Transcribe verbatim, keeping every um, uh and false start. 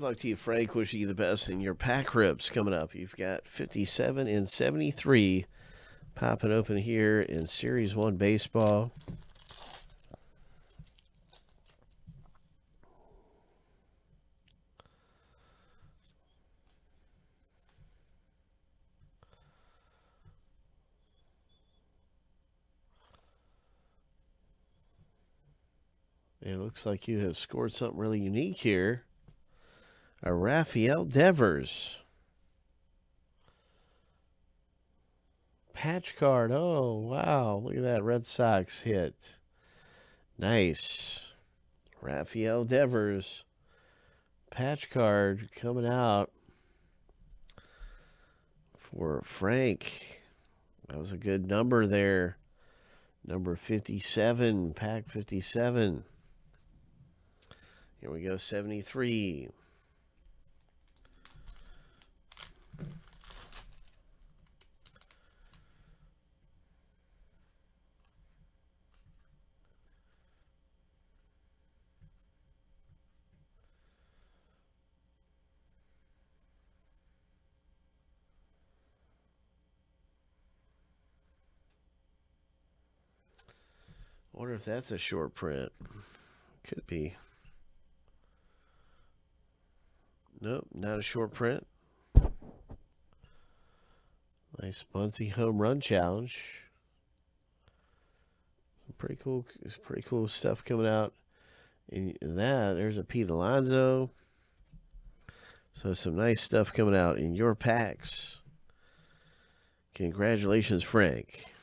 Luck to you, Frank. Wishing you the best in your pack rips coming up. You've got fifty-seven and seventy-three popping open here in Series one baseball. It looks like you have scored something really unique here. A Rafael Devers patch card. Oh, wow. Look at that Red Sox hit. Nice. Rafael Devers patch card coming out for Frank. That was a good number there. Number fifty-seven, pack fifty-seven. Here we go, seventy-three. I wonder if that's a short print. Could be. Nope, not a short print. Nice Muncie home run challenge. Some pretty cool, pretty cool stuff coming out in that. There's a Pete Alonso. So some nice stuff coming out in your packs. Congratulations, Frank.